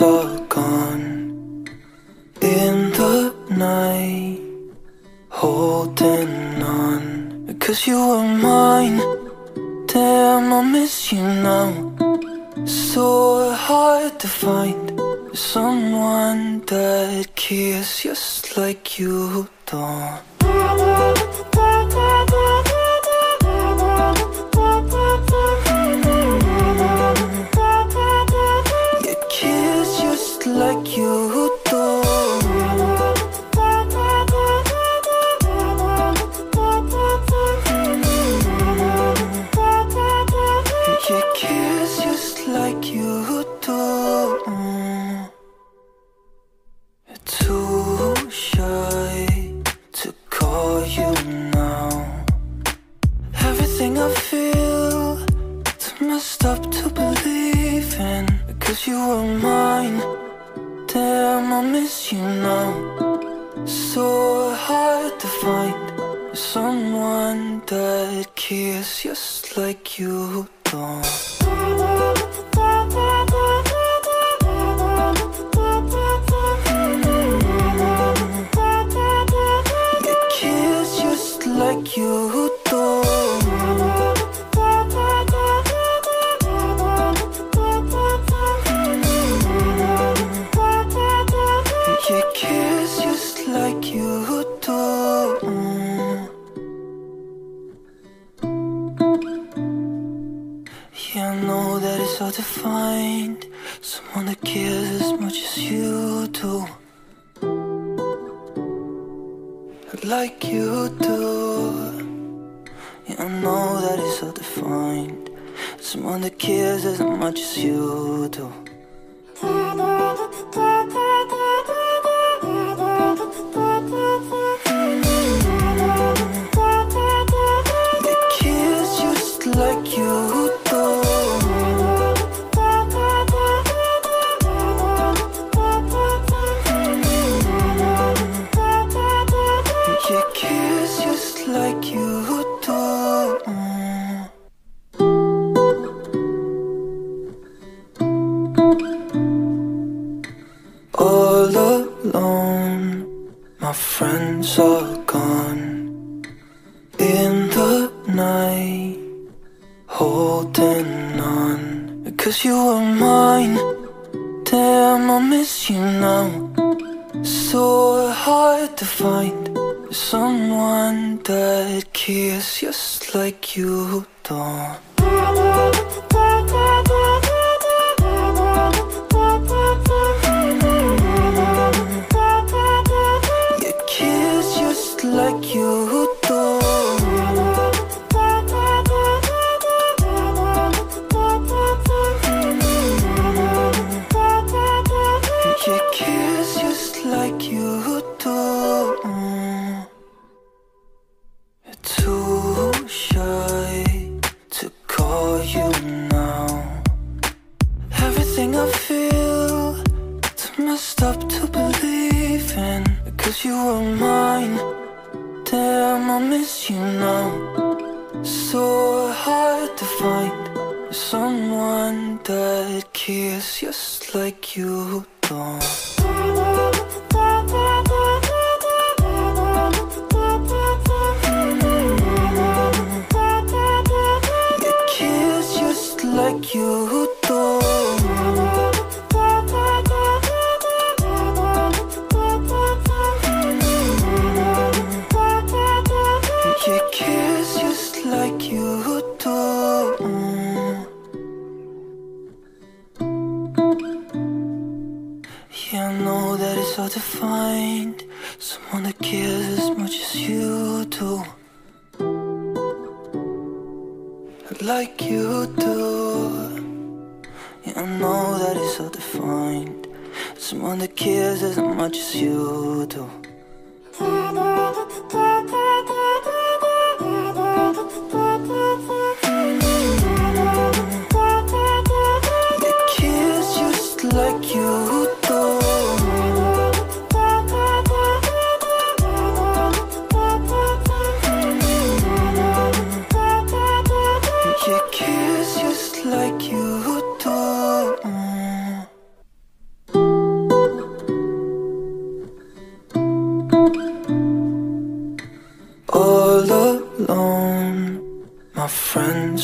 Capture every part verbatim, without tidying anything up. was all gone in the night, holding on, 'cause you were mine. Damn, I miss you now. So hard to find someone that cares just like you do. Like you do. Mm-hmm. You kiss just like you do. You're too shy to call you now. Everything I feel, it's messed up to believe in, 'cause you were mine. Damn, I miss you now. So hard to find someone that cares just like you do. Mm-hmm. You kiss just like you do. It's hard to find someone that cares as much as you do, like you do. Yeah, I know that it's hard to find someone that cares as much as you do. They kiss just like you do. My friends are gone in the night, holding on, 'cause you were mine. Damn, I miss you now. So hard to find someone that cares just like you do. Like you do. You kiss just like you do. You're too shy to call you now. Everything I feel, it's messed up to believe in, 'cause you were mine. Damn, I miss you now. So hard to find someone that cares just like you do. Mm-hmm. You kiss just like you do. Yeah, I know that it's hard to find someone that cares as much as you do, like you do. Yeah, I know that it's hard to find someone that cares as much as you do. They kiss just like you. Kiss just like you do.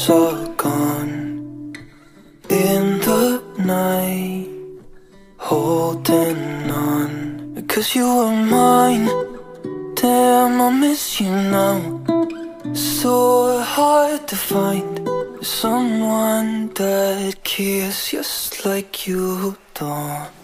was all gone in the night, holding on, because you were mine. Damn, I miss you now. So hard to find someone that cares just like you do.